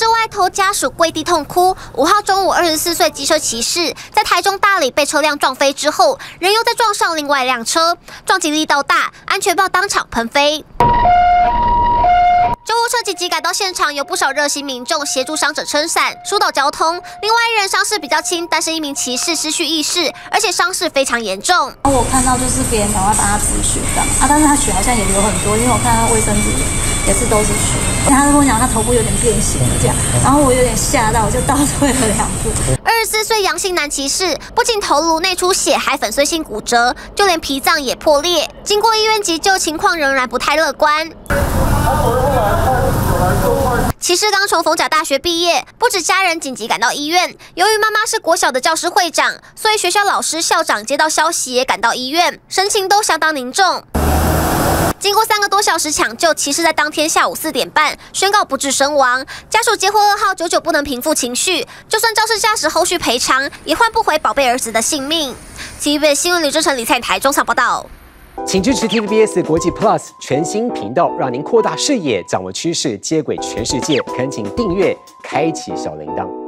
是外头家属跪地痛哭。5号中午，24岁机车骑士在台中大里被车辆撞飞之后，人又再撞上另外一辆车，撞击力道大，安全帽当场喷飞。 救护车紧急赶到现场，有不少热心民众协助伤者撑伞、疏导交通。另外一人伤势比较轻，但是一名骑士失去意识，而且伤势非常严重。我看到就是别人赶快帮他止血的啊，但是他血好像也流很多，因为我看他卫生纸也是都是血。他跟我讲他头部有点变形这样，然后我有点吓到，我就倒退了2步。24岁阳性男骑士不仅头颅内出血，还粉碎性骨折，就连脾脏也破裂。经过医院急救，情况仍然不太乐观。 骑士刚从逢甲大学毕业，不止家人紧急赶到医院，由于妈妈是国小的教师会长，所以学校老师、校长接到消息也赶到医院，神情都相当凝重。经过3个多小时抢救，骑士在当天下午4点半宣告不治身亡。家属接获噩耗，久久不能平复情绪，就算肇事驾驶后续赔偿，也换不回宝贝儿子的性命。TVBS 新闻吕正成、李灿台中场报道。 请支持 TVBS 国际 Plus 全新频道，让您扩大视野，掌握趋势，接轨全世界。恳请订阅，开启小铃铛。